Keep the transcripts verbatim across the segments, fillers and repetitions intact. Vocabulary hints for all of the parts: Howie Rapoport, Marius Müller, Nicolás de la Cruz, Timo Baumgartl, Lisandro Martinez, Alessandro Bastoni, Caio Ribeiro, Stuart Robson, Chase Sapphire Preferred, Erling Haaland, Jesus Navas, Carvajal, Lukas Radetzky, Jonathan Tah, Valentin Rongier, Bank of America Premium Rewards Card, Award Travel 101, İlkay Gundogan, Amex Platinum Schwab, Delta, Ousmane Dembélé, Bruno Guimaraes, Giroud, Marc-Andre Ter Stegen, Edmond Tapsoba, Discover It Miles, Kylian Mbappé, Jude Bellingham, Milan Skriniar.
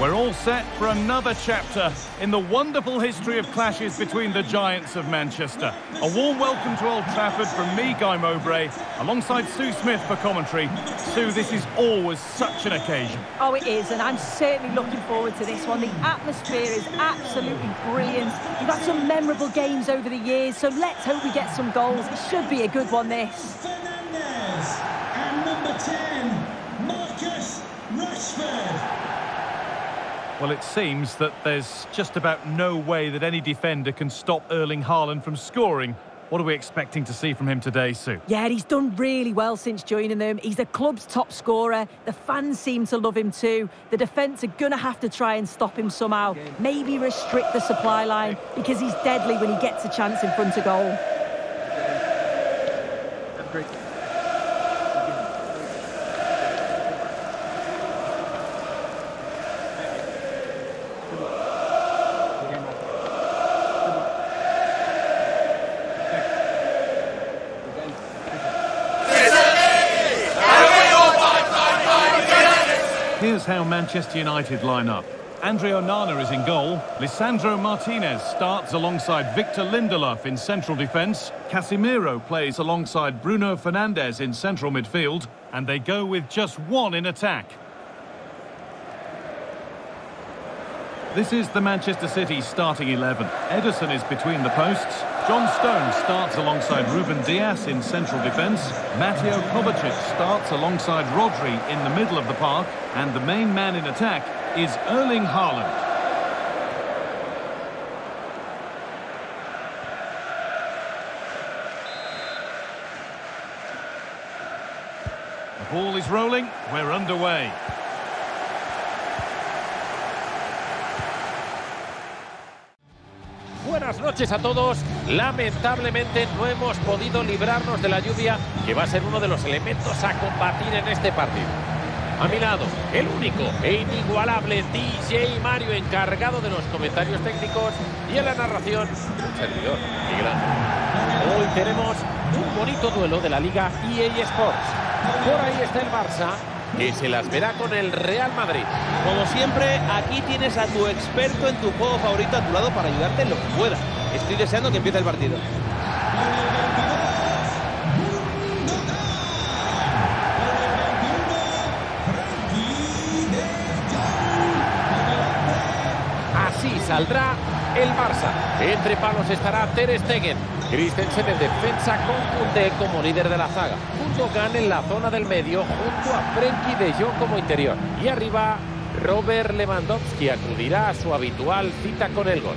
We're all set for another chapter in the wonderful history of clashes between the giants of Manchester. A warm welcome to Old Trafford from me, Guy Mowbray, alongside Sue Smith for commentary. Sue, this is always such an occasion. Oh, it is, and I'm certainly looking forward to this one. The atmosphere is absolutely brilliant. We've had some memorable games over the years, so let's hope we get some goals. It should be a good one, this. Fernandes and number ten, Marcus Rashford. Well, it seems that there's just about no way that any defender can stop Erling Haaland from scoring. What are we expecting to see from him today, Sue? Yeah, he's done really well since joining them. He's the club's top scorer. The fans seem to love him too. The defence are going to have to try and stop him somehow. Maybe restrict the supply line, because he's deadly when he gets a chance in front of goal. Here's how Manchester United line up. Andre Onana is in goal. Lisandro Martinez starts alongside Victor Lindelof in central defence. Casemiro plays alongside Bruno Fernandes in central midfield. And they go with just one in attack. This is the Manchester City starting eleven. Ederson is between the posts. John Stones starts alongside Ruben Dias in central defence. Matteo Kovacic starts alongside Rodri in the middle of the park. And the main man in attack is Erling Haaland. The ball is rolling. We're underway. Buenas noches a todos. Lamentablemente no hemos podido librarnos de la lluvia, que va a ser uno de los elementos a combatir en este partido. A mi lado, el único e inigualable D J Mario, encargado de los comentarios técnicos y en la narración, un servidor, Miguel Ángel. Hoy tenemos un bonito duelo de la Liga E A Sports. Por ahí está el Barça, que se las verá con el Real Madrid. Como siempre, aquí tienes a tu experto en tu juego favorito a tu lado para ayudarte en lo que pueda. Estoy deseando que empiece el partido. Así saldrá el Barça. Entre palos estará Ter Stegen. Christensen en defensa con Koundé como líder de la zaga. Gundogan en la zona del medio junto a Frenkie de Jong como interior. Y arriba Robert Lewandowski acudirá a su habitual cita con el gol.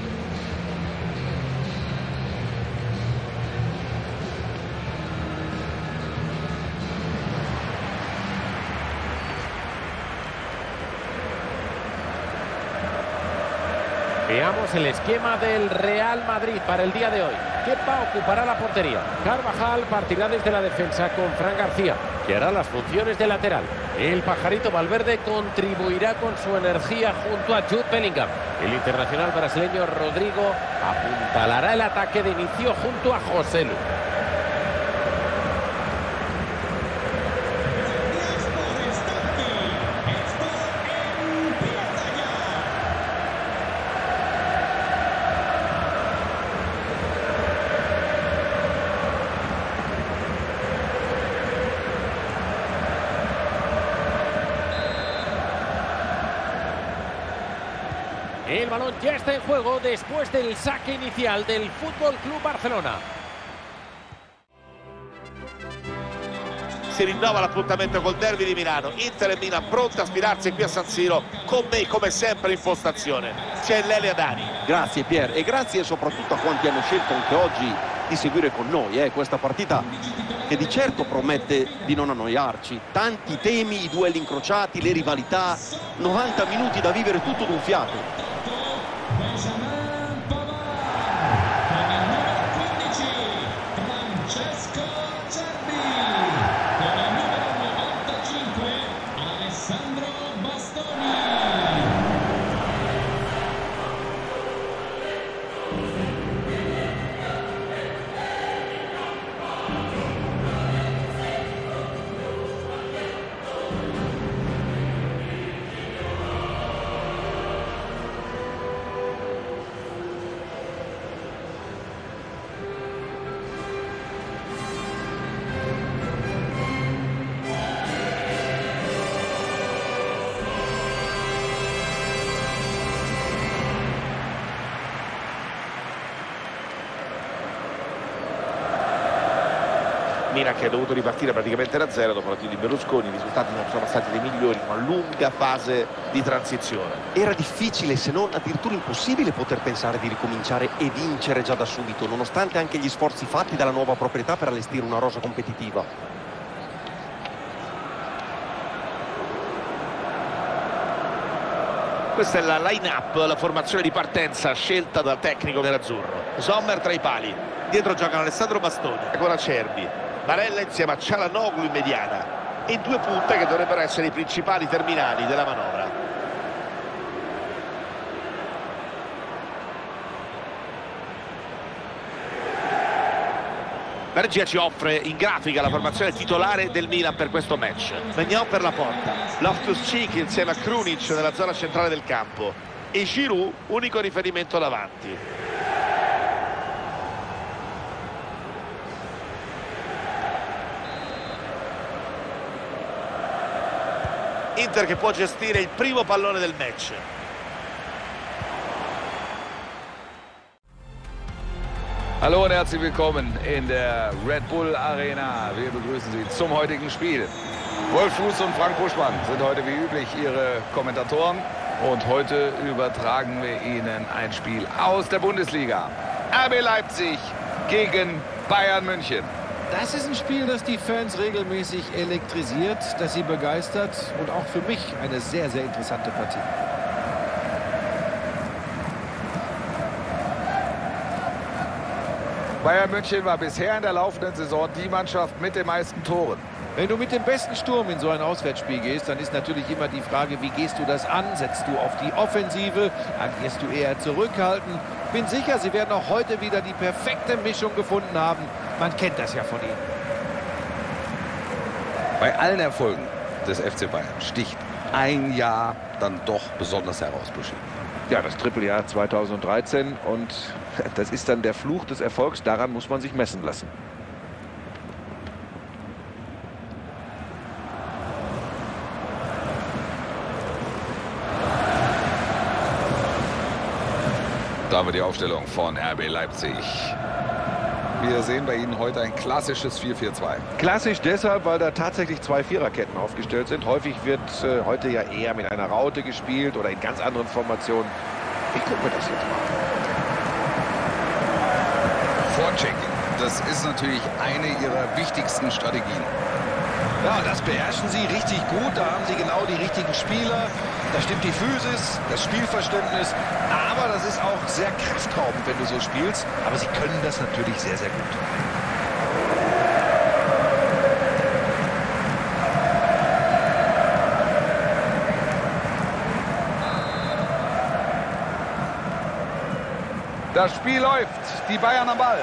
Veamos el esquema del Real Madrid para el día de hoy. Kepa ocupará la portería. Carvajal partirá desde la defensa con Fran García, que hará las funciones de lateral. El pajarito Valverde contribuirá con su energía junto a Jude Bellingham. El internacional brasileño Rodrigo apuntalará el ataque de inicio junto a Joselu. El balón ya está en juego después del saque inicial del Fútbol Club Barcelona. Si rinnova l'appuntamento col derby di Milano. Inter e Milan pronta a sfilarsi qui a San Siro con me, come sempre, in postazione. C'è Lele Adani. Grazie Pier, e grazie soprattutto a quanti hanno scelto anche oggi di seguire con noi eh, questa partita, che di certo promette di non annoiarci. Tanti temi, i duelli incrociati, le rivalità, novanta minuti da vivere tutto d'un fiato. Milan che ha dovuto ripartire praticamente da zero dopo l'addio di Berlusconi. I risultati non sono stati dei migliori, una lunga fase di transizione. Era difficile, se non addirittura impossibile, poter pensare di ricominciare e vincere già da subito, nonostante anche gli sforzi fatti dalla nuova proprietà per allestire una rosa competitiva. Questa è la line-up, la formazione di partenza scelta dal tecnico nerazzurro. Sommer tra i pali, dietro giocano Alessandro Bastoni, ancora Acerbi, Barella insieme a Çalhanoğlu in mediana e due punte che dovrebbero essere i principali terminali della manovra. La regia ci offre in grafica la formazione titolare del Milan per questo match. Maignan per la porta, Loftus-Cheek insieme a Krunic nella zona centrale del campo e Giroud unico riferimento davanti. Inter che può gestire il primo pallone del match. Hallo und herzlich willkommen in der Red Bull Arena. Wir begrüßen Sie zum heutigen Spiel. Wolff und Frank Buschmann sind heute wie üblich Ihre Kommentatoren. Und heute übertragen wir Ihnen ein Spiel aus der Bundesliga. R B Leipzig gegen Bayern München. Das ist ein Spiel, das die Fans regelmäßig elektrisiert, das sie begeistert. Und auch für mich eine sehr, sehr interessante Partie. Bayern München war bisher in der laufenden Saison die Mannschaft mit den meisten Toren. Wenn du mit dem besten Sturm in so ein Auswärtsspiel gehst, dann ist natürlich immer die Frage, wie gehst du das an? Setzt du auf die Offensive? Agierst du eher zurückhaltend? Bin sicher, sie werden auch heute wieder die perfekte Mischung gefunden haben. Man kennt das ja von ihnen. Bei allen Erfolgen des F C Bayern sticht ein Jahr dann doch besonders heraus. Ja, das Trippeljahr zweitausenddreizehn, und das ist dann der Fluch des Erfolgs, daran muss man sich messen lassen. Da wird die Aufstellung von R B Leipzig. Wir sehen bei Ihnen heute ein klassisches vier vier zwei. Klassisch deshalb, weil da tatsächlich zwei Viererketten aufgestellt sind. Häufig wird äh, heute ja eher mit einer Raute gespielt oder in ganz anderen Formationen. Ich gucke mir das jetzt mal. Vorcheck, das ist natürlich eine ihrer wichtigsten Strategien. Ja, das beherrschen sie richtig gut. Da haben sie genau die richtigen Spieler. Da stimmt die Physis, das Spielverständnis. Aber das ist auch sehr kraftraubend, wenn du so spielst. Aber sie können das natürlich sehr, sehr gut. Das Spiel läuft. Die Bayern am Ball.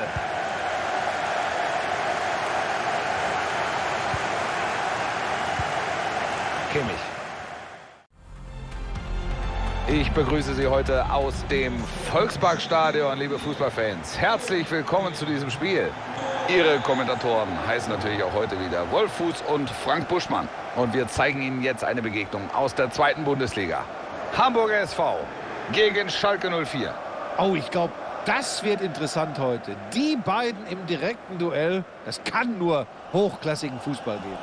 Ich begrüße Sie heute aus dem Volksparkstadion, liebe Fußballfans. Herzlich willkommen zu diesem Spiel. Ihre Kommentatoren heißen natürlich auch heute wieder Wolff und Frank Buschmann. Und wir zeigen Ihnen jetzt eine Begegnung aus der zweiten Bundesliga. Hamburger S V gegen Schalke null vier. Oh, ich glaube, das wird interessant heute. Die beiden im direkten Duell, das kann nur hochklassigen Fußball geben.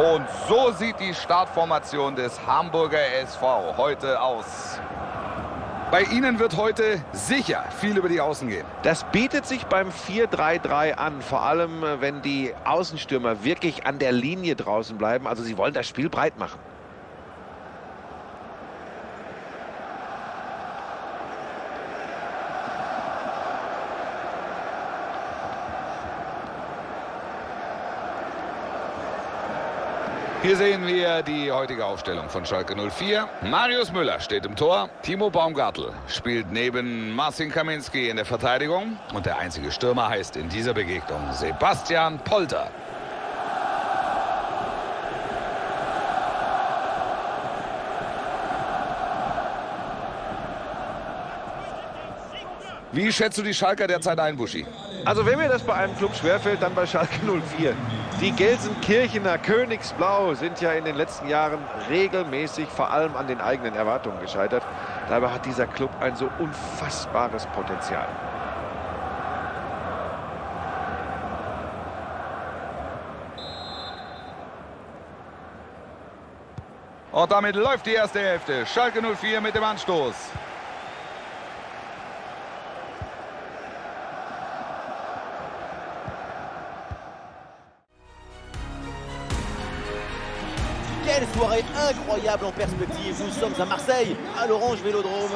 Und so sieht die Startformation des Hamburger S V heute aus. Bei Ihnen wird heute sicher viel über die Außen gehen. Das bietet sich beim vier drei drei an, vor allem wenn die Außenstürmer wirklich an der Linie draußen bleiben. Also sie wollen das Spiel breit machen. Hier sehen wir die heutige Aufstellung von Schalke null vier. Marius Müller steht im Tor. Timo Baumgartl spielt neben Marcin Kaminski in der Verteidigung. Und der einzige Stürmer heißt in dieser Begegnung Sebastian Polter. Wie schätzt du die Schalker derzeit ein, Buschi? Also wenn mir das bei einem Club schwerfällt, dann bei Schalke null vier. Die Gelsenkirchener Königsblau sind ja in den letzten Jahren regelmäßig vor allem an den eigenen Erwartungen gescheitert. Dabei hat dieser Club ein so unfassbares Potenzial. Und damit läuft die erste Hälfte. Schalke null vier mit dem Anstoß. Quelle soirée incroyable en perspective. Nous sommes à Marseille, à l'Orange Vélodrome.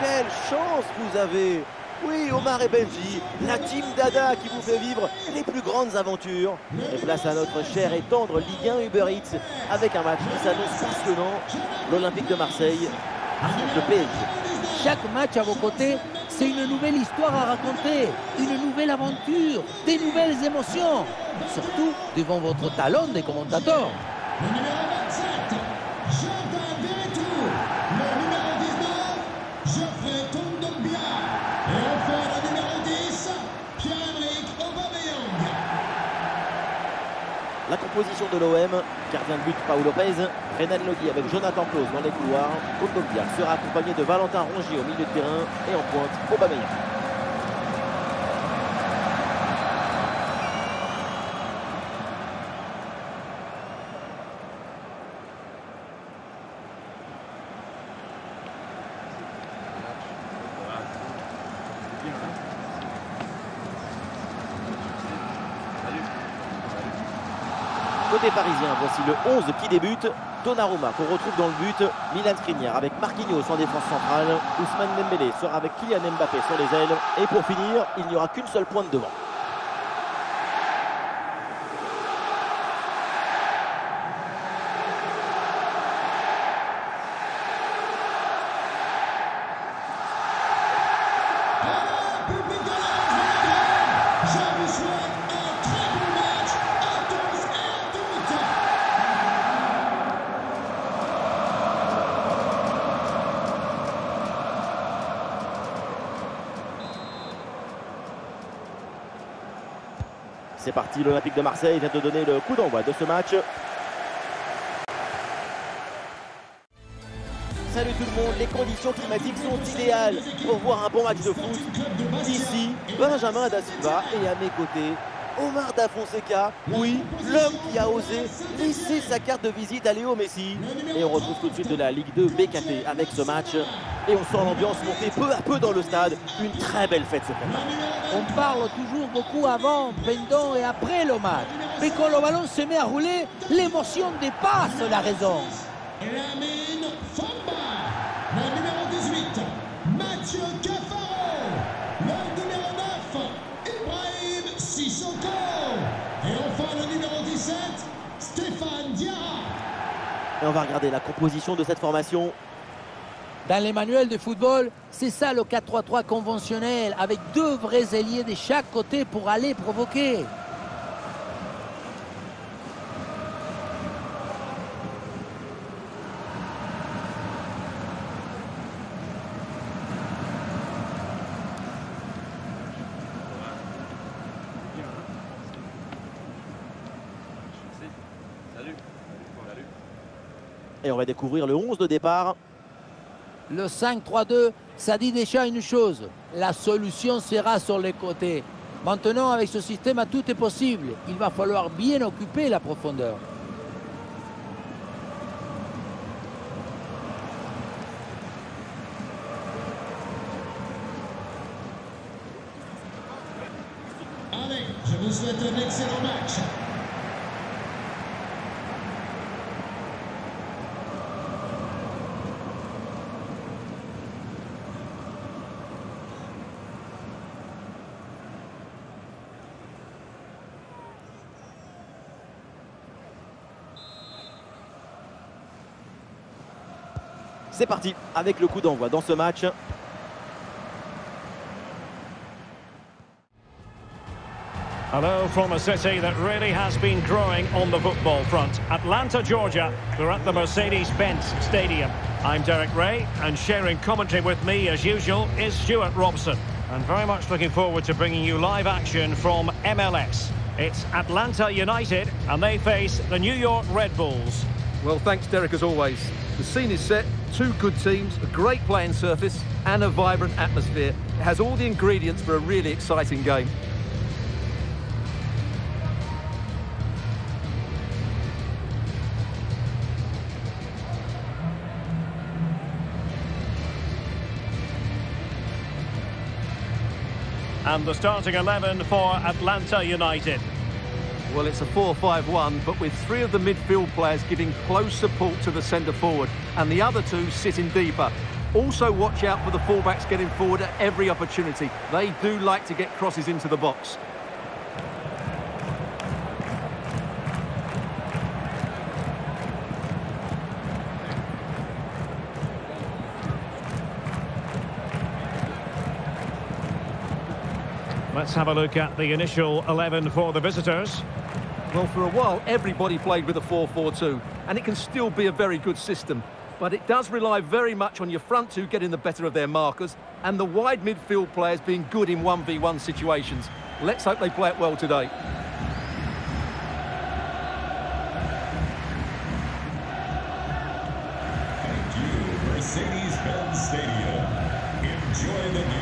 Quelle chance vous avez. Oui, Omar et Benji, la team Dada qui vous fait vivre les plus grandes aventures. Et place à notre chère et tendre Ligue un Uber Eats avec un match qui s'annonce passionnant. L'Olympique de Marseille affronte le P S G. Chaque match à vos côtés, c'est une nouvelle histoire à raconter, une nouvelle aventure, des nouvelles émotions. Surtout devant votre talent des commentateurs. La composition de l'O M, gardien de but Paul Lopez, Renan Lodi avec Jonathan Clauss dans les couloirs, Kondogbia sera accompagné de Valentin Rongier au milieu de terrain et en pointe Aubameyang. Côté parisien, voici le onze qui débute. Donnarumma qu'on retrouve dans le but. Milan Skriniar avec Marquinhos en défense centrale. Ousmane Dembélé sera avec Kylian Mbappé sur les ailes. Et pour finir, il n'y aura qu'une seule pointe devant. C'est parti, l'Olympique de Marseille vient de donner le coup d'envoi de ce match. Salut tout le monde, les conditions climatiques sont idéales pour voir un bon match de foot. Ici, Benjamin Da Silva et à mes côtés, Omar Da Fonseca. Oui, l'homme qui a osé laisser sa carte de visite à Léo Messi. Et on retrouve tout de suite de la Ligue deux B K T avec ce match. Et on sent l'ambiance monter peu à peu dans le stade. Une très belle fête ce matin. On parle toujours beaucoup avant, pendant et après le match. Mais quand le ballon se met à rouler, l'émotion dépasse la raison. Et on va regarder la composition de cette formation. Dans les manuels de football, c'est ça le quatre trois trois conventionnel, avec deux vrais ailiers de chaque côté pour aller provoquer. Et on va découvrir le onze de départ. Le cinq trois deux, ça dit déjà une chose. La solution sera sur les côtés. Maintenant, avec ce système, tout est possible. Il va falloir bien occuper la profondeur. Allez, je vous souhaite un excellent match. C'est parti avec le coup d'envoi dans ce match. Hello from a city that really has been growing on the football front. Atlanta, Georgia. We're at the Mercedes-Benz Stadium. I'm Derek Ray, and sharing commentary with me as usual is Stuart Robson. And very much looking forward to bringing you live action from M L S. It's Atlanta United, and they face the New York Red Bulls. Well, thanks, Derek, as always. The scene is set, two good teams, a great playing surface, and a vibrant atmosphere. It has all the ingredients for a really exciting game. And the starting eleven for Atlanta United. Well, it's a four five one, but with three of the midfield players giving close support to the centre-forward, and the other two sitting deeper. Also watch out for the fullbacks getting forward at every opportunity. They do like to get crosses into the box. Let's have a look at the initial eleven for the visitors. Well, for a while, everybody played with a four four two, and it can still be a very good system. But it does rely very much on your front two getting the better of their markers and the wide midfield players being good in one v one situations. Let's hope they play it well today. Thank you, Mercedes-Benz Stadium. Enjoy the game.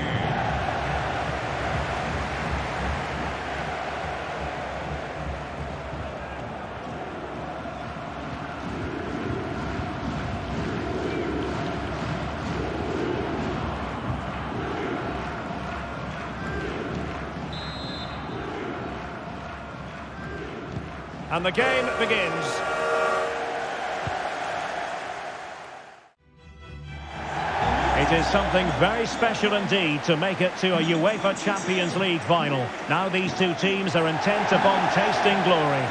And the game begins. It is something very special indeed to make it to a UEFA Champions League final. Now these two teams are intent upon tasting glory.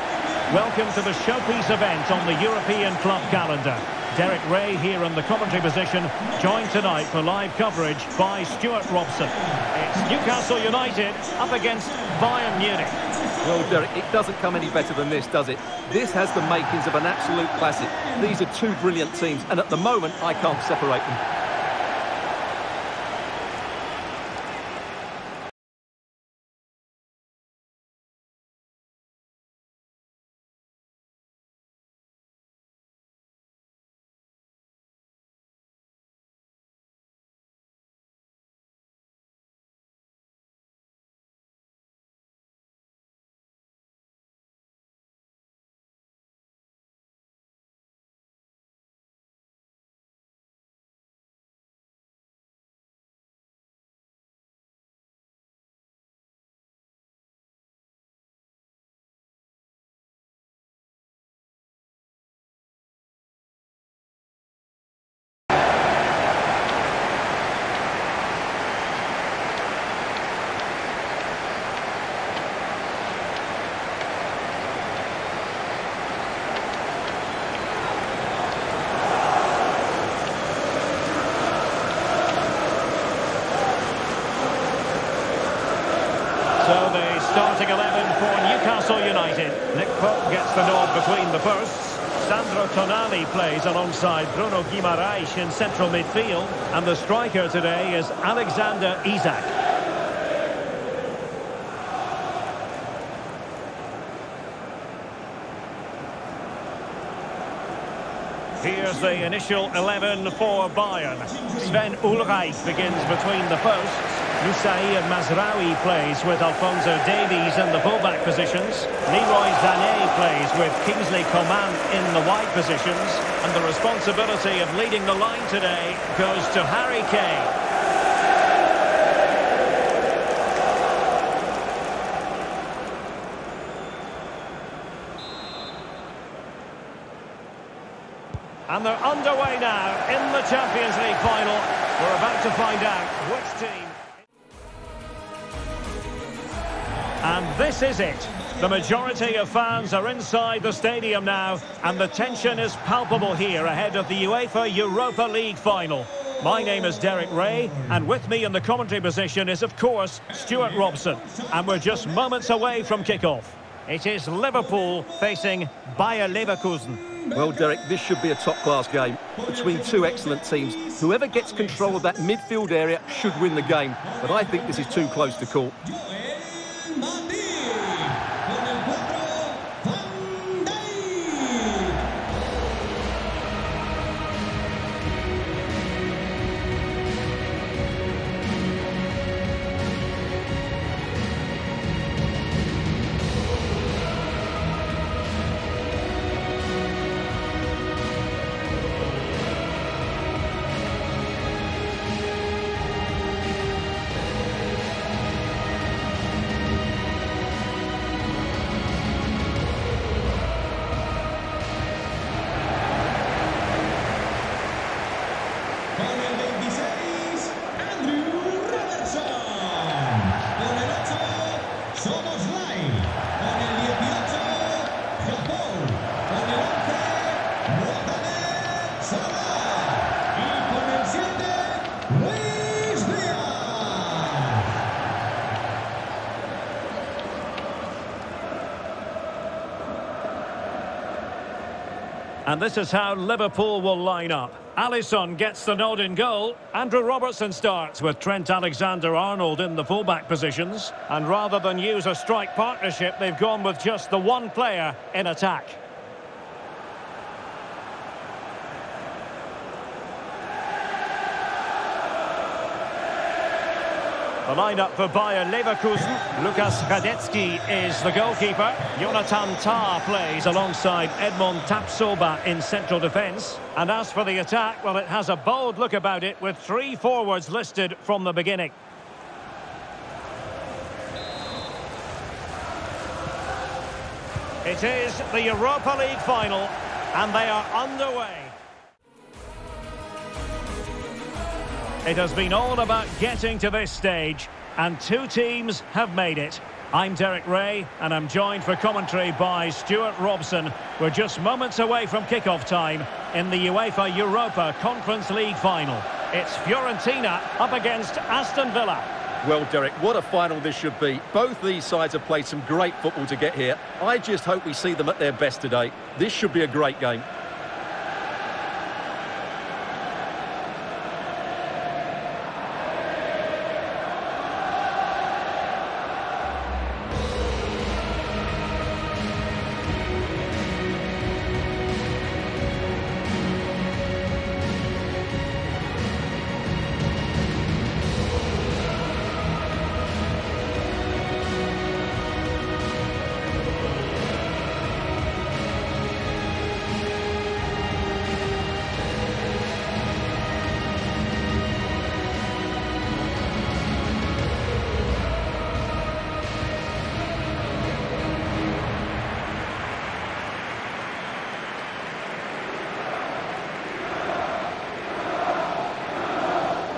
Welcome to the showpiece event on the European club calendar. Derek Ray here in the commentary position, joined tonight for live coverage by Stuart Robson. It's Newcastle United up against Bayern Munich. Well, Derek, it doesn't come any better than this, does it? This has the makings of an absolute classic. These are two brilliant teams, and at the moment, I can't separate them. Starting eleven for Newcastle United. Nick Pope gets the nod between the posts. Sandro Tonali plays alongside Bruno Guimaraes in central midfield. And the striker today is Alexander Isak. Here's the initial eleven for Bayern. Sven Ulreich begins between the posts. Moussaïr Mazraoui plays with Alphonso Davies in the fullback positions. Leroy Sané plays with Kingsley Coman in the wide positions. And the responsibility of leading the line today goes to Harry Kane. And they're underway now in the Champions League final. We're about to find out which team. And this is it. The majority of fans are inside the stadium now, and the tension is palpable here ahead of the UEFA Europa League final. My name is Derek Ray, and with me in the commentary position is, of course, Stuart Robson. And we're just moments away from kickoff. It is Liverpool facing Bayer Leverkusen. Well, Derek, this should be a top-class game between two excellent teams. Whoever gets control of that midfield area should win the game, but I think this is too close to call. And this is how Liverpool will line up. Alisson gets the nod in goal. Andrew Robertson starts with Trent Alexander-Arnold in the fullback positions. And rather than use a strike partnership, they've gone with just the one player in attack. The lineup for Bayer Leverkusen. Lukas Radetzky is the goalkeeper. Jonathan Tah plays alongside Edmond Tapsoba in central defence. And as for the attack, well, it has a bold look about it with three forwards listed from the beginning. It is the Europa League final, and they are underway. It has been all about getting to this stage, and two teams have made it. I'm Derek Ray, and I'm joined for commentary by Stuart Robson. We're just moments away from kick-off time in the UEFA Europa Conference League final. It's Fiorentina up against Aston Villa. Well, Derek, what a final this should be. Both these sides have played some great football to get here. I just hope we see them at their best today. This should be a great game.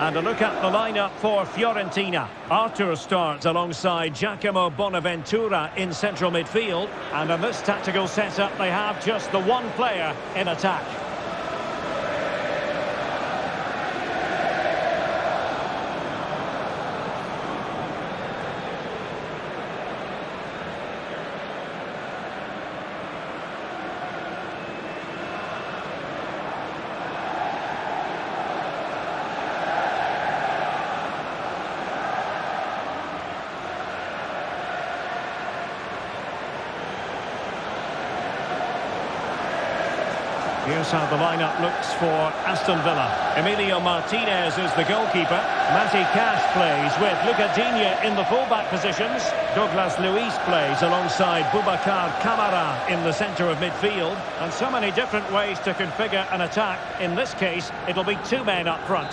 And a look at the lineup for Fiorentina. Arthur starts alongside Giacomo Bonaventura in central midfield. And in this tactical setup, they have just the one player in attack. Here's how the lineup looks for Aston Villa. Emilio Martinez is the goalkeeper. Matty Cash plays with Luca Digne in the fullback positions. Douglas Luiz plays alongside Boubacar Kamara in the centre of midfield. And so many different ways to configure an attack. In this case, it'll be two men up front.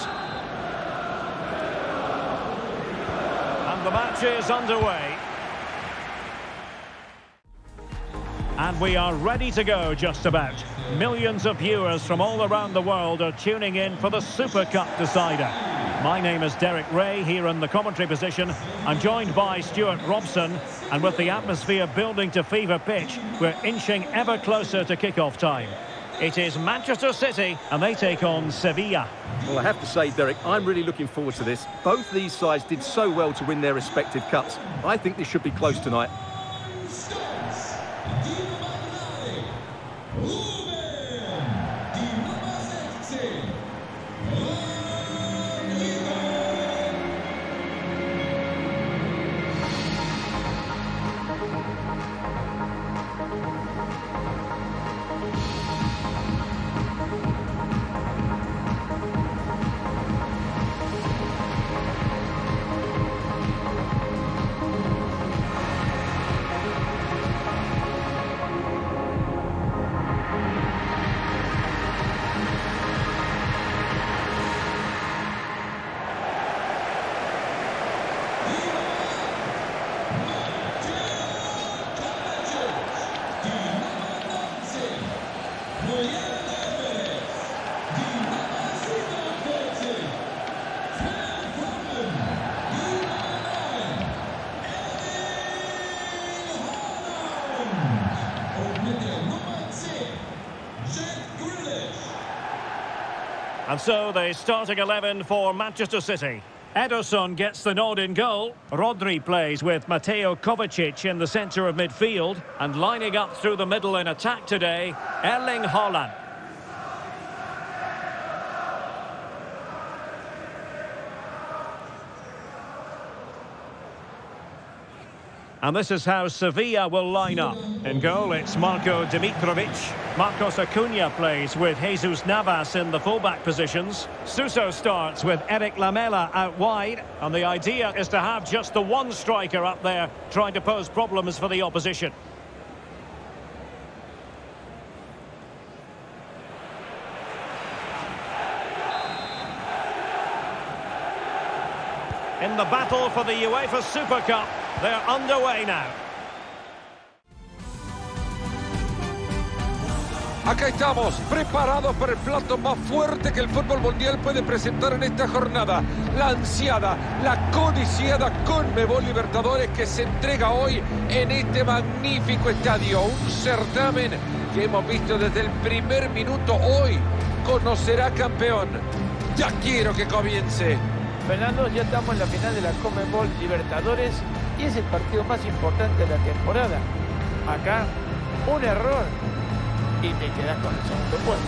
And the match is underway. And we are ready to go, just about. Millions of viewers from all around the world are tuning in for the Super Cup decider. My name is Derek Ray, here in the commentary position. I'm joined by Stuart Robson, and with the atmosphere building to fever pitch, we're inching ever closer to kick-off time. It is Manchester City, and they take on Sevilla. Well, I have to say, Derek, I'm really looking forward to this. Both these sides did so well to win their respective cups. I think this should be close tonight. Ruben And so the starting eleven for Manchester City. Ederson gets the nod in goal. Rodri plays with Matteo Kovacic in the centre of midfield. And lining up through the middle in attack today, Erling Haaland. And this is how Sevilla will line up. In goal, it's Marko Dimitrovic. Marcos Acuna plays with Jesus Navas in the fullback positions. Suso starts with Eric Lamela out wide. And the idea is to have just the one striker up there trying to pose problems for the opposition. In the battle for the UEFA Super Cup, they're underway now. Acá estamos, preparados para el plato más fuerte que el fútbol mundial puede presentar en esta jornada. La ansiada, la codiciada CONMEBOL Libertadores que se entrega hoy en este magnífico estadio. Un certamen que hemos visto desde el primer minuto. Hoy conocerá campeón. Ya quiero que comience. Fernando, ya estamos en la final de la CONMEBOL Libertadores y es el partido más importante de la temporada. Acá, un error y te quedas con el segundo puesto.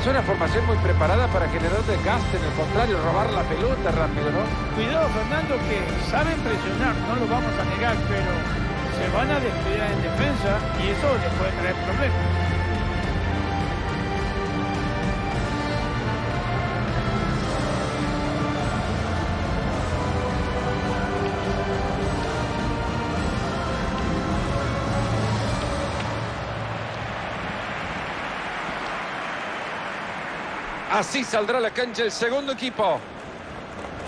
Es una formación muy preparada para generar desgaste, en el contrario, robar la pelota rápido, ¿no? Cuidado, Fernando, que saben presionar, no lo vamos a negar, pero se van a descuidar en defensa y eso les puede traer problemas. Así saldrá a la cancha el segundo equipo.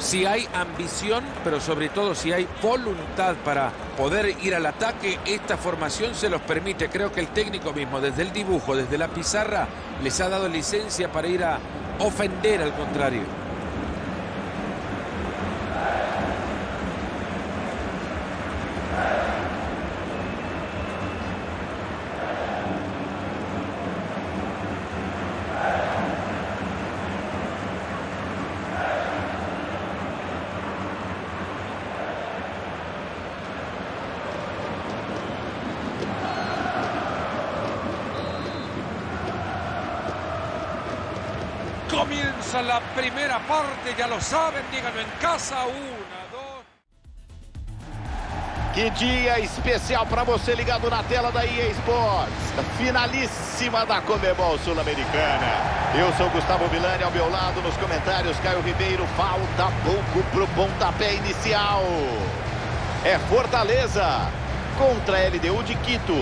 Si hay ambición, pero sobre todo si hay voluntad para poder ir al ataque, esta formación se los permite. Creo que el técnico mismo, desde el dibujo, desde la pizarra, les ha dado licencia para ir a ofender al contrario. Comienza la primera parte, ya lo saben, díganlo en casa, una, dois... Que dia especial para você ligado na tela da E A Sports, finalíssima da CONMEBOL Sul-Americana. Eu sou Gustavo Villani, ao meu lado nos comentários Caio Ribeiro, falta pouco pro pontapé inicial. É Fortaleza contra a L D U de Quito.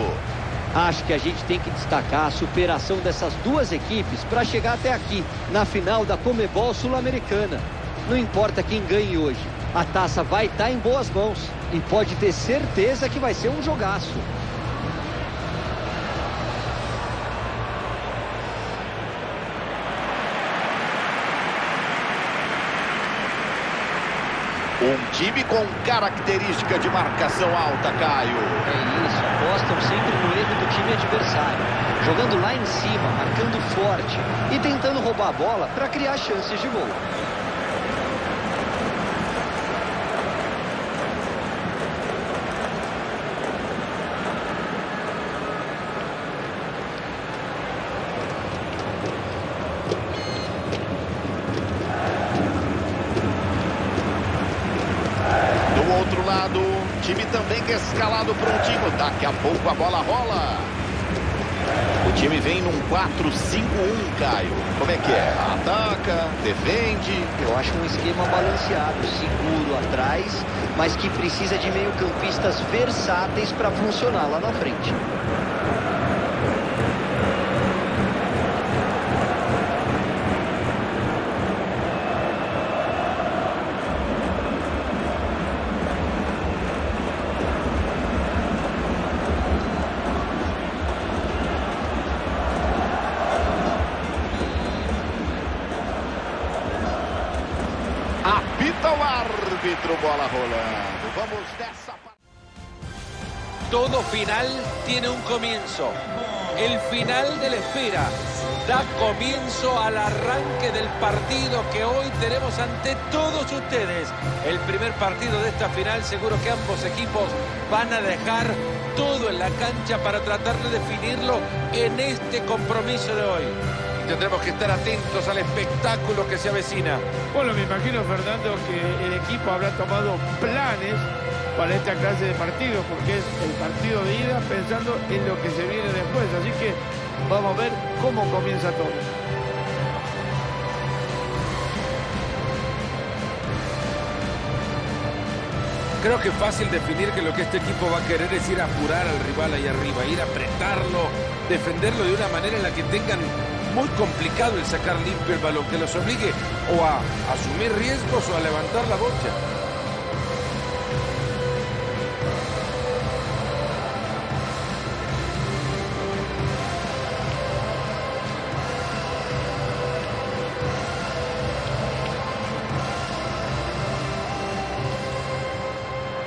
Acho que a gente tem que destacar a superação dessas duas equipes para chegar até aqui, na final da CONMEBOL Sul-Americana. Não importa quem ganhe hoje, a taça vai estar em boas mãos e pode ter certeza que vai ser um jogaço. Um time com característica de marcação alta, Caio. É isso, apostam sempre no erro do time adversário. Jogando lá em cima, marcando forte e tentando roubar a bola para criar chances de gol. Time também que é escalado prontinho. Daqui a pouco a bola rola. O time vem num quatro cinco um, Caio. Como é que é? Ataca, defende. Eu acho um esquema balanceado, seguro atrás, mas que precisa de meio-campistas versáteis para funcionar lá na frente. árbitro, bola rolando. Vamos dessa. Todo final tiene un comienzo. El final de la espera da comienzo al arranque del partido que hoy tenemos ante todos ustedes. El primer partido de esta final, seguro que ambos equipos van a dejar todo en la cancha para tratar de definirlo en este compromiso de hoy. Tendremos que estar atentos al espectáculo que se avecina. Bueno, me imagino, Fernando, que el equipo habrá tomado planes para esta clase de partidos, porque es el partido de ida pensando en lo que se viene después. Así que vamos a ver cómo comienza todo. Creo que es fácil definir que lo que este equipo va a querer es ir a apurar al rival ahí arriba, ir a apretarlo, defenderlo de una manera en la que tengan muy complicado el sacar limpio el balón, que los obligue o a asumir riesgos o a levantar la bocha.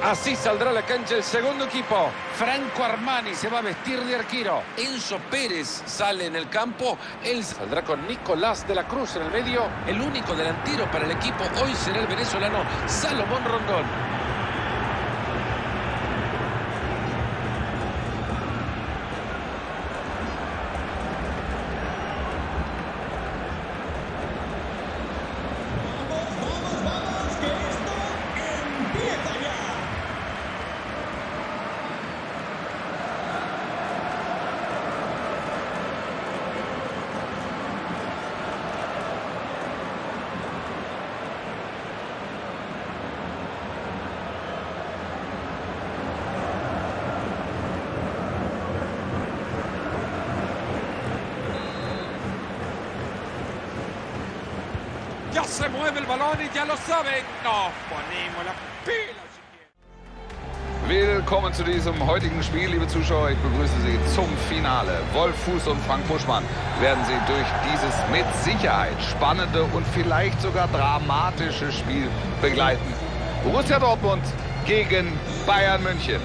Así saldrá a la cancha el segundo equipo. Franco Armani se va a vestir de arquero. Enzo Pérez sale en el campo. Él saldrá con Nicolás de la Cruz en el medio. El único delantero para el equipo hoy será el venezolano Salomón Rondón. Ya se mueve el balón y ya lo saben. Nos ponemos la pila. Willkommen zu diesem heutigen Spiel, liebe Zuschauer. Ich begrüße Sie zum Finale. Wolff, Fuß und Frank Buschmann werden Sie durch dieses mit Sicherheit spannende und vielleicht sogar dramatische Spiel begleiten. Borussia Dortmund gegen Bayern München.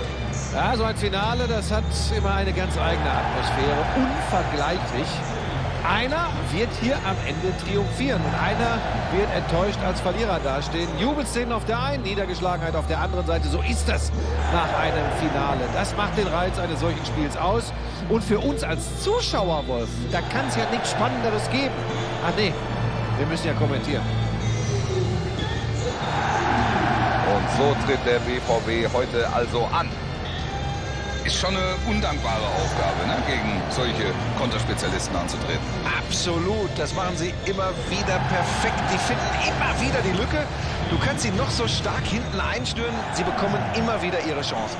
Ja, so ein Finale, das hat immer eine ganz eigene Atmosphäre. Unvergleichlich. Einer wird hier am Ende triumphieren und einer wird enttäuscht als Verlierer dastehen. Jubelszenen auf der einen, Niedergeschlagenheit auf der anderen Seite. So ist das nach einem Finale. Das macht den Reiz eines solchen Spiels aus. Und für uns als Zuschauer, Wolff, da kann es ja nichts Spannenderes geben. Ach nee, wir müssen ja kommentieren. Und so tritt der B V B heute also an. Ist schon eine undankbare Aufgabe, ne? Gegen solche Konterspezialisten anzutreten. Absolut, das machen sie immer wieder perfekt. Die finden immer wieder die Lücke. Du kannst sie noch so stark hinten einstürmen, sie bekommen immer wieder ihre Chancen.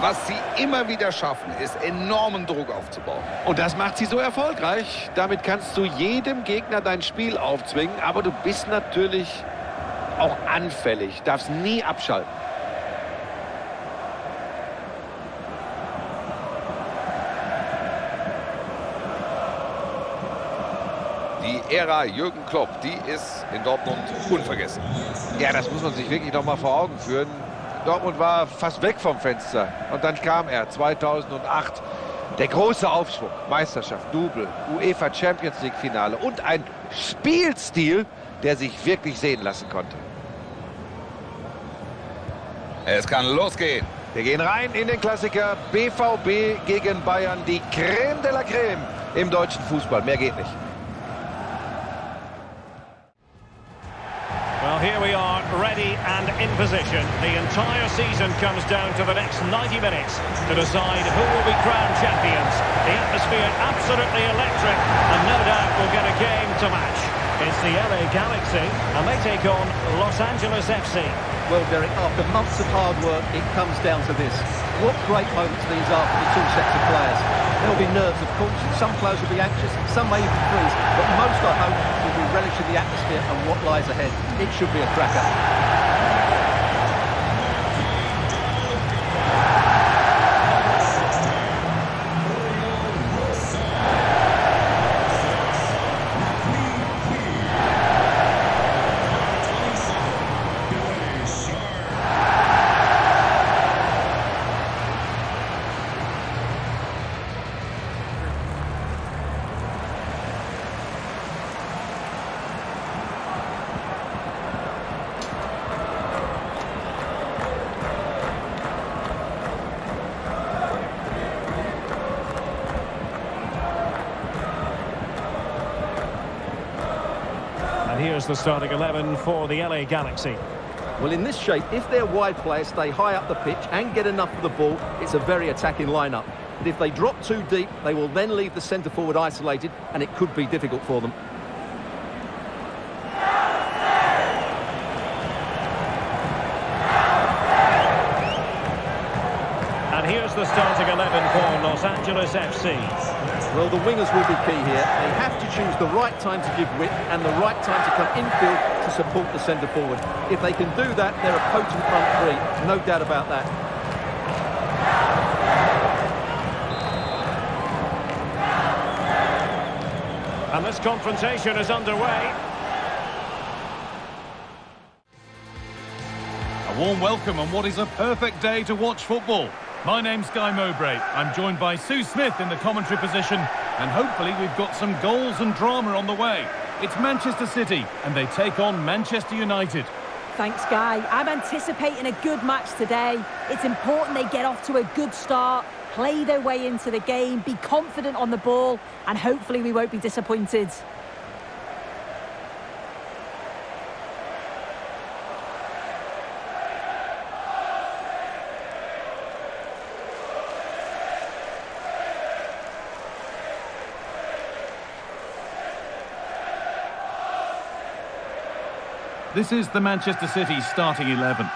Was sie immer wieder schaffen, ist enormen Druck aufzubauen. Und das macht sie so erfolgreich. Damit kannst du jedem Gegner dein Spiel aufzwingen. Aber du bist natürlich auch anfällig. Darfst nie abschalten. Die Ära Jürgen Klopp, die ist in Dortmund unvergessen. Ja, das muss man sich wirklich noch mal vor Augen führen. Dortmund war fast weg vom Fenster und dann kam er zweitausendacht. Der große Aufschwung, Meisterschaft, Double, UEFA Champions League Finale und ein Spielstil, der sich wirklich sehen lassen konnte. Es kann losgehen. Wir gehen rein in den Klassiker B V B gegen Bayern, die Creme de la Creme im deutschen Fußball. Mehr geht nicht. Well, here we are, ready and in position. The entire season comes down to the next ninety minutes to decide who will be crowned champions. The atmosphere absolutely electric, and no doubt we'll get a game to match. It's the L A Galaxy, and they take on Los Angeles F C. Well, Derek, after months of hard work, it comes down to this. What great moments these are for the two sets of players. There'll be nerves, of course. Some players will be anxious, some may even freeze, but most, I hope, will be relishing the atmosphere and what lies ahead. It should be a cracker. And here's the starting eleven for the L A Galaxy. Well, in this shape, if their wide players stay high up the pitch and get enough of the ball, it's a very attacking lineup. But if they drop too deep, they will then leave the centre forward isolated, and it could be difficult for them. And here's the starting eleven for Los Angeles F C. Well, the wingers will be key here. They have to choose the right time to give width and the right time to come infield to support the centre forward. If they can do that, they're a potent front three, no doubt about that. And this confrontation is underway. A warm welcome on what is a perfect day to watch football. My name's Guy Mowbray. I'm joined by Sue Smith in the commentary position, and hopefully we've got some goals and drama on the way. It's Manchester City, and they take on Manchester United. Thanks, Guy. I'm anticipating a good match today. It's important they get off to a good start, play their way into the game, be confident on the ball, and hopefully we won't be disappointed. This is the Manchester City starting eleven.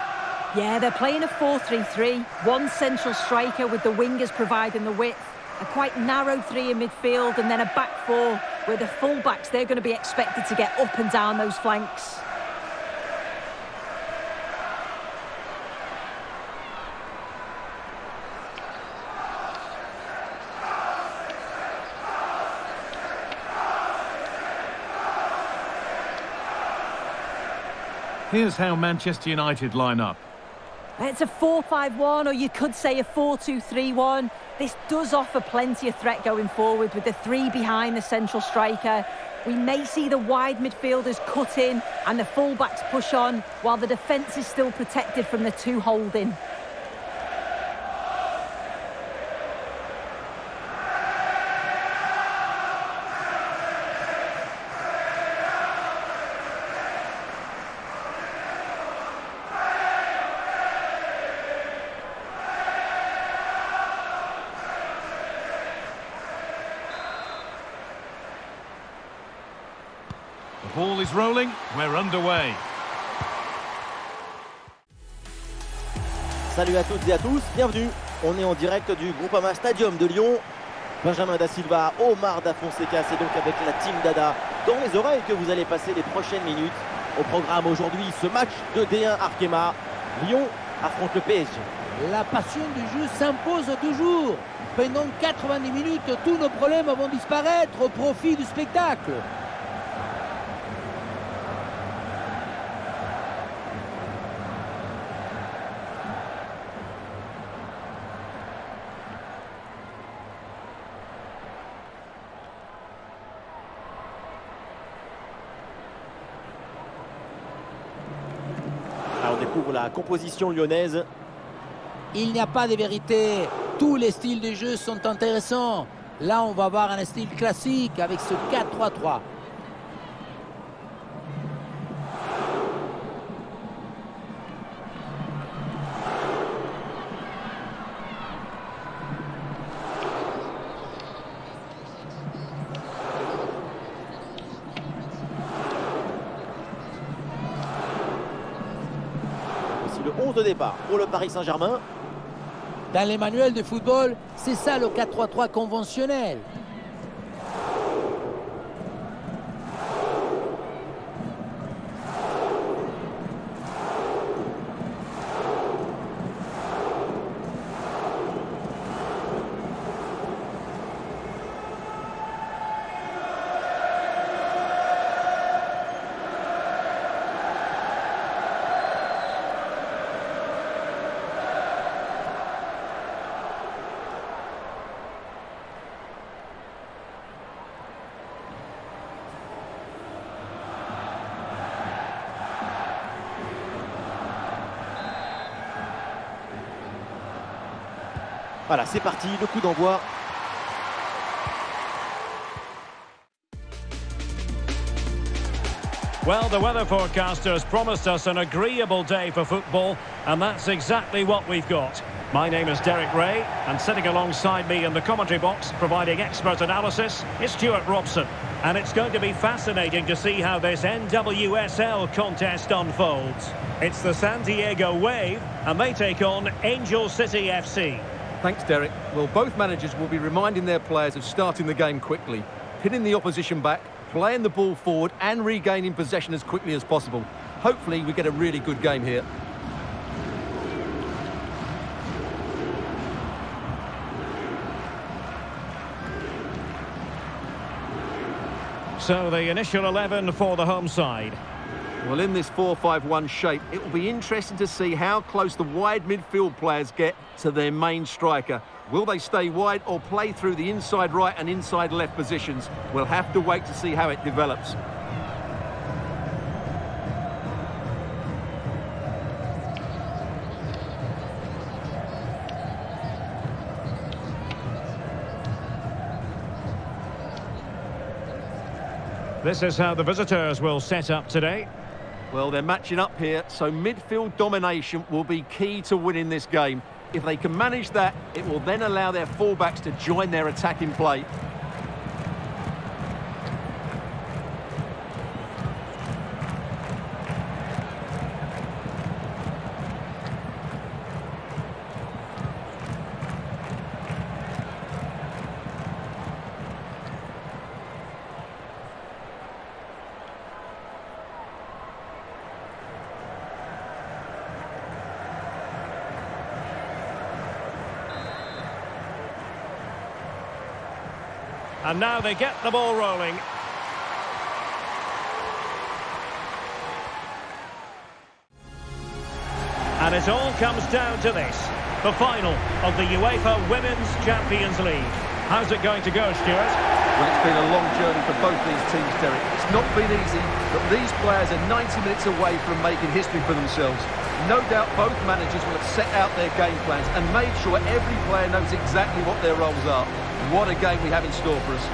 Yeah, they're playing a four three three. One central striker with the wingers providing the width. A quite narrow three in midfield and then a back four where the full-backs, they're going to be expected to get up and down those flanks. Here's how Manchester United line up. It's a four five one, or you could say a four two three one. This does offer plenty of threat going forward with the three behind the central striker. We may see the wide midfielders cut in and the full-backs push on, while the defence is still protected from the two holding. Ball is rolling, we're underway. Salut à toutes et à tous, bienvenue. On est en direct du Groupama Stadium de Lyon. Benjamin Da Silva, Omar Da Fonseca, c'est donc avec la team Dada dans les oreilles que vous allez passer les prochaines minutes. Au programme aujourd'hui, ce match de D un Arkema. Lyon affronte le P S G. La passion du jeu s'impose toujours. Pendant quatre-vingt-dix minutes, tous nos problèmes vont disparaître au profit du spectacle. La composition lyonnaise. Il n'y a pas de vérité. Tous les styles de jeu sont intéressants. Là, on va avoir un style classique avec ce quatre trois trois. Départ pour le Paris Saint-Germain. Dans les manuels de football, c'est ça le quatre trois trois conventionnel. Voilà, c'est parti, le coup d'envoi. Well, the weather forecasters promised us an agreeable day for football, and that's exactly what we've got. My name is Derek Ray, and sitting alongside me in the commentary box, providing expert analysis, is Stuart Robson. And it's going to be fascinating to see how this N W S L contest unfolds. It's the San Diego Wave, and they take on Angel City F C. Thanks, Derek. Well, both managers will be reminding their players of starting the game quickly, pinning the opposition back, playing the ball forward and regaining possession as quickly as possible. Hopefully we get a really good game here. So the initial eleven for the home side. Well, in this four five one shape, it will be interesting to see how close the wide midfield players get to their main striker. Will they stay wide or play through the inside right and inside left positions? We'll have to wait to see how it develops. This is how the visitors will set up today. Well, they're matching up here, so midfield domination will be key to winning this game. If they can manage that, it will then allow their fullbacks to join their attacking play. And now they get the ball rolling. And it all comes down to this, the final of the UEFA Women's Champions League. How's it going to go, Stuart? Well, it's been a long journey for both these teams, Derek. It's not been easy, but these players are ninety minutes away from making history for themselves. No doubt both managers will have set out their game plans and made sure every player knows exactly what their roles are. What a game we have in store for us.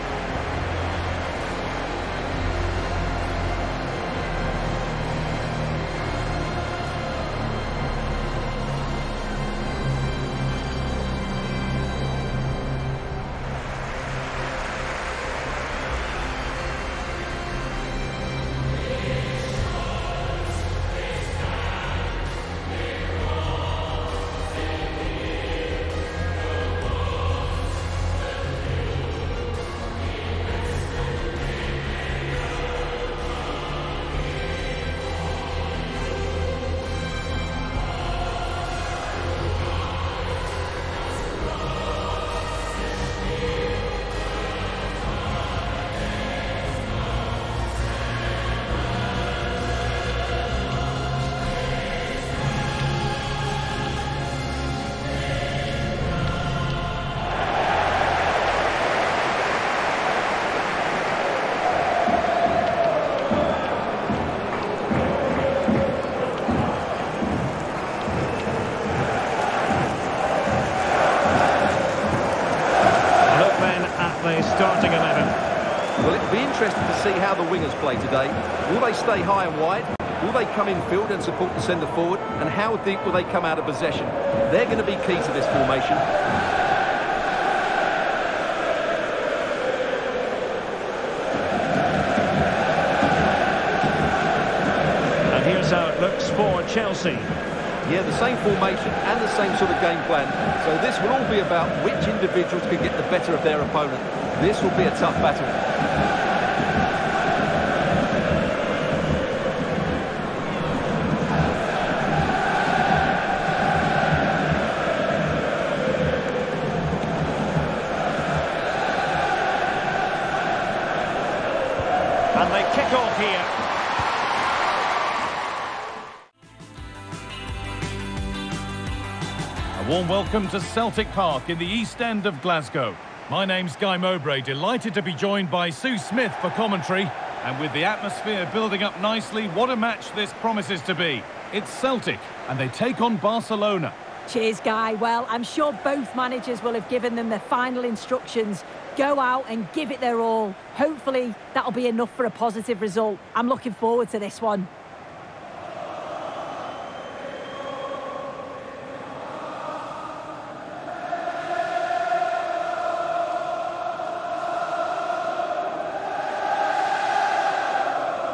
See how the wingers play today. Will they stay high and wide? Will they come infield and support the centre forward? And how deep will they come out of possession? They're going to be key to this formation. And here's how it looks for Chelsea. Yeah, the same formation and the same sort of game plan. So this will all be about which individuals can get the better of their opponent. This will be a tough battle. Welcome to Celtic Park in the East End of Glasgow. My name's Guy Mowbray, delighted to be joined by Sue Smith for commentary. And with the atmosphere building up nicely, what a match this promises to be. It's Celtic, and they take on Barcelona. Cheers, Guy. Well, I'm sure both managers will have given them the final instructions Go out and give it their all. Hopefully, that'll be enough for a positive result. I'm looking forward to this one.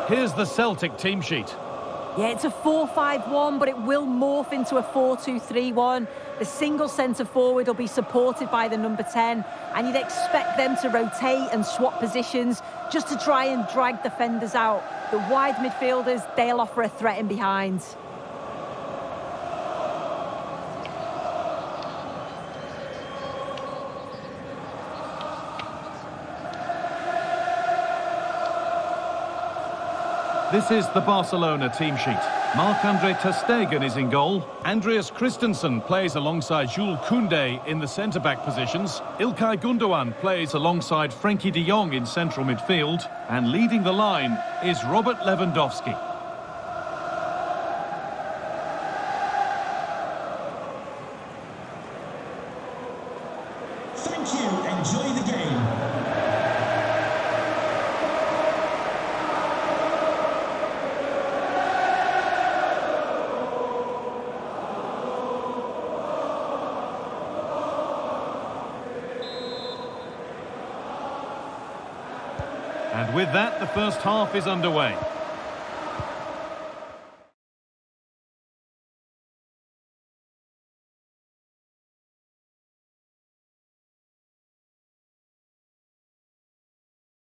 Here's the Celtic team sheet. Yeah, it's a four five one, but it will morph into a four two three one. The single centre-forward will be supported by the number ten, and you'd expect them to rotate and swap positions just to try and drag defenders out. The wide midfielders, they'll offer a threat in behind. This is the Barcelona team sheet. Marc-Andre Ter Stegen is in goal. Andreas Christensen plays alongside Jules Koundé in the centre-back positions. İlkay Gundogan plays alongside Frenkie de Jong in central midfield. And leading the line is Robert Lewandowski. Thank you. Enjoy the game. With that, the first half is underway.